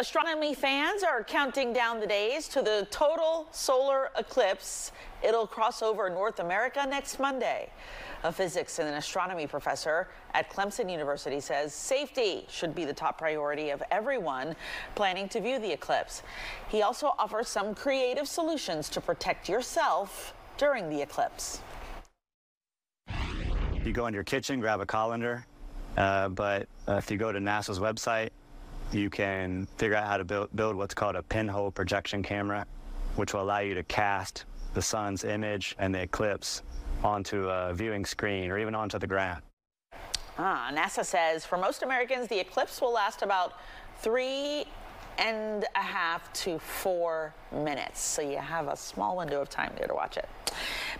Astronomy fans are counting down the days to the total solar eclipse. It'll cross over North America next Monday. A physics and an astronomy professor at Clemson University says safety should be the top priority of everyone planning to view the eclipse. He also offers some creative solutions to protect yourself during the eclipse. You go in your kitchen, grab a colander, but if you go to NASA's website, you can figure out how to build what's called a pinhole projection camera, which will allow you to cast the sun's image and the eclipse onto a viewing screen or even onto the ground. NASA says for most Americans, the eclipse will last about 3.5 to 4 minutes. So you have a small window of time there to watch it.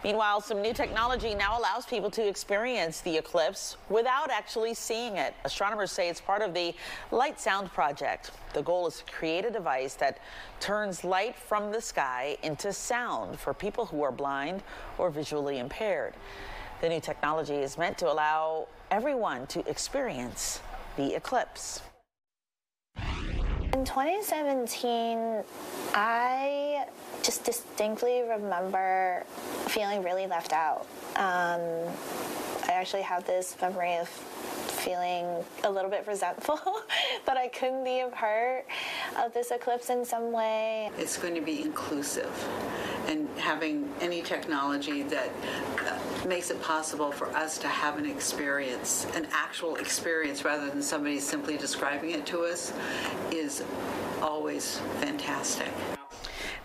Meanwhile, some new technology now allows people to experience the eclipse without actually seeing it. Astronomers say it's part of the Light Sound Project. The goal is to create a device that turns light from the sky into sound for people who are blind or visually impaired. The new technology is meant to allow everyone to experience the eclipse. In 2017, I just distinctly remember feeling really left out. I actually have this memory of feeling a little bit resentful that I couldn't be a part of this eclipse in some way. It's going to be inclusive, and having any technology that makes it possible for us to have an experience, an actual experience, rather than somebody simply describing it to us, is always fantastic.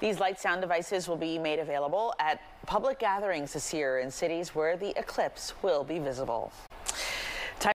These light sound devices will be made available at public gatherings this year in cities where the eclipse will be visible.